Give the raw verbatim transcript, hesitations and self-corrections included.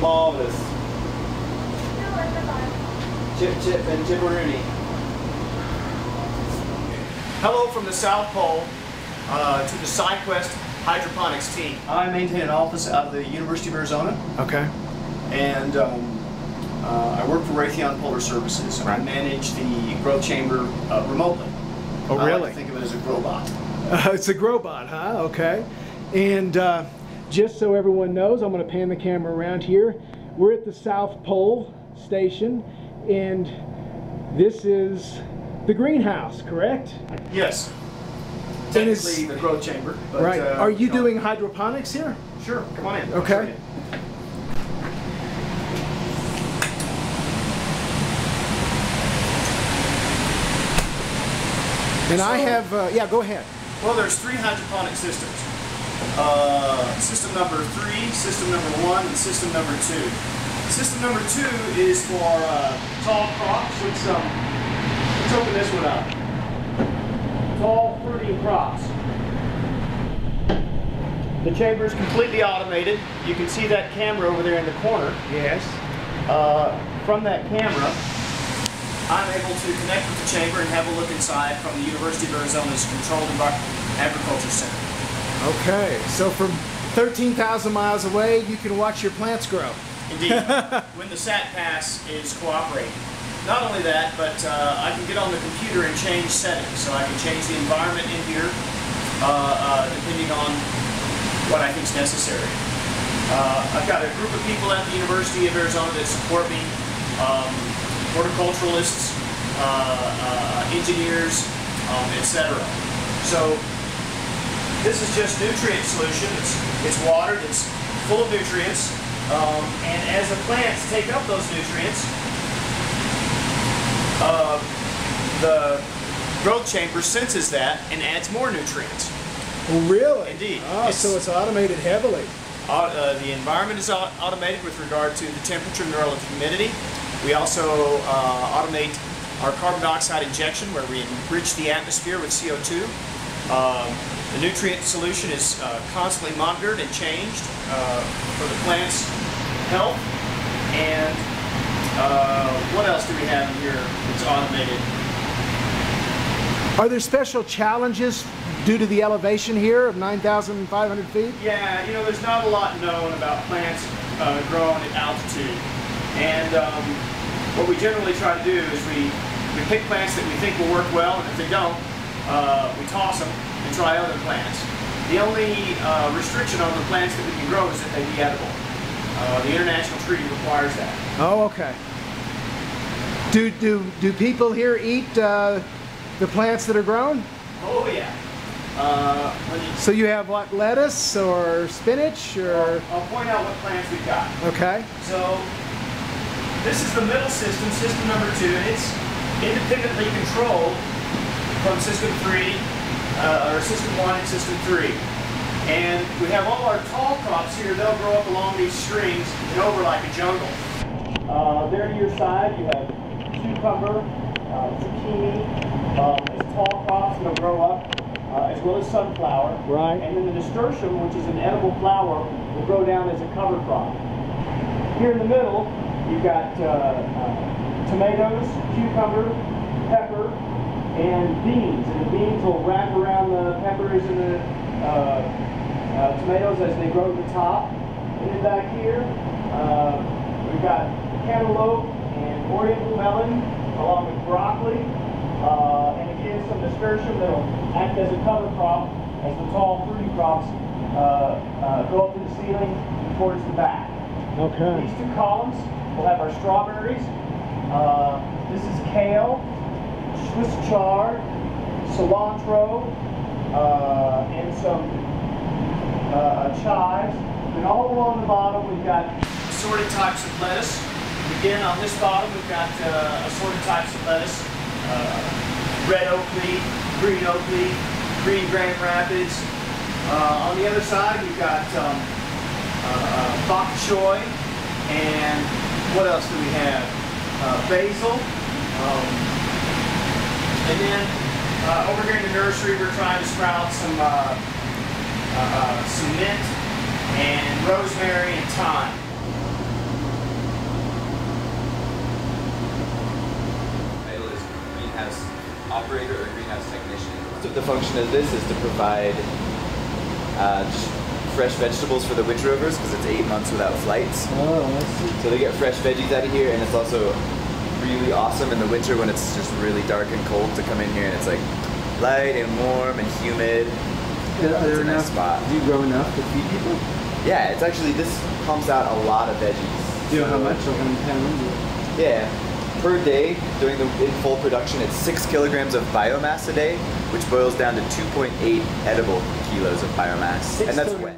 Marvelous. Chip, Chip, and Chipperoony. Hello from the South Pole uh, to the SideQuest hydroponics team. I maintain an office out of the University of Arizona. Okay. And um, uh, I work for Raytheon Polar Services. Right. I manage the grow chamber uh, remotely. Oh, really? I like to think of it as a grow bot. Uh, it's a grow bot, huh? Okay. And uh, just so everyone knows, I'm going to pan the camera around here. We're at the South Pole Station, and this is the greenhouse, correct? Yes. Technically the grow chamber. But, right. Uh, Are you no. doing hydroponics here? Sure. Come on in. Okay. And so, I have, uh, yeah, go ahead. Well, there's three hydroponic systems. Uh, system number three, system number one, and system number two. System number two is for uh, tall crops. Let's, um, let's open this one up. Tall fruiting crops. The chamber is completely automated. You can see that camera over there in the corner. Yes. Uh, from that camera, I'm able to connect with the chamber and have a look inside from the University of Arizona's Controlled Environmental Agriculture Center. Okay, so from thirteen thousand miles away, you can watch your plants grow. Indeed. When the sat pass is cooperating. Not only that, but uh, I can get on the computer and change settings. So I can change the environment in here, uh, uh, depending on what I think is necessary. Uh, I've got a group of people at the University of Arizona that support me. Um, horticulturalists, uh, uh, engineers, um, et cetera. So this is just nutrient solution. It's, it's watered, it's full of nutrients, um, and as the plants take up those nutrients, uh, the growth chamber senses that and adds more nutrients. Really? Indeed. Ah, it's, so it's automated heavily. Uh, uh, the environment is au automated with regard to the temperature, relative humidity. We also uh, automate our carbon dioxide injection, where we enrich the atmosphere with C O two. Um, the nutrient solution is uh, constantly monitored and changed uh, for the plant's health. And uh, what else do we have here that's automated? Are there special challenges due to the elevation here of nine thousand five hundred feet? Yeah, you know, there's not a lot known about plants uh, growing at altitude. And um, what we generally try to do is we, we pick plants that we think will work well, and if they don't, uh, we toss them and try other plants. The only uh, restriction on the plants that we can grow is that they be edible. Uh, the international treaty requires that. Oh, okay. Do, do, do people here eat uh, the plants that are grown? Oh, yeah. Uh, when you, so you have what, lettuce or spinach? Or? Well, I'll point out what plants we've got. Okay. So, this is the middle system, system number two, and it's independently controlled from system three, uh, or system one and system three. And we have all our tall crops here. They'll grow up along these streams and over like a jungle. Uh, there to your side, you have cucumber, uh, zucchini, uh, as tall crops that'll grow up, uh, as well as sunflower. Right. And then the nasturtium, which is an edible flower, will grow down as a cover crop. Here in the middle, you've got uh, uh, tomatoes, cucumber, pepper, and beans. And the beans will wrap around the peppers and the uh, uh, tomatoes as they grow to the top. And then back here, uh, we've got cantaloupe and oriental melon, along with broccoli. Uh, and again, some nasturtium that will act as a cover crop as the tall fruity crops uh, uh, go up to the ceiling and towards the back. Okay. These two columns, we'll have our strawberries. Uh, this is kale, Swiss chard, cilantro, uh, and some uh, chives. And all along the bottom, we've got assorted types of lettuce. Again, on this bottom, we've got uh, assorted types of lettuce: uh, red oak leaf, green oak leaf, green Grand Rapids. Uh, on the other side, we've got um, uh, bok choy and. What else do we have? Uh, basil. Um, and then uh, over here in the nursery, we're trying to sprout some, uh, uh, some mint and rosemary and thyme. operator or greenhouse technician. So the function of this is to provide uh, fresh vegetables for the Witch Rovers, because it's eight months without flights. Oh, I see. So they get fresh veggies out of here, and it's also really awesome in the winter when it's just really dark and cold to come in here, and it's like light and warm and humid. Yeah, it's a nice spot. Do you grow enough to feed people? Yeah, it's actually, this pumps out a lot of veggies. Do you know how much? Like how many pounds? Yeah. Per day, during the in full production, it's six kilograms of biomass a day, which boils down to two point eight edible kilos of biomass, and that's wet.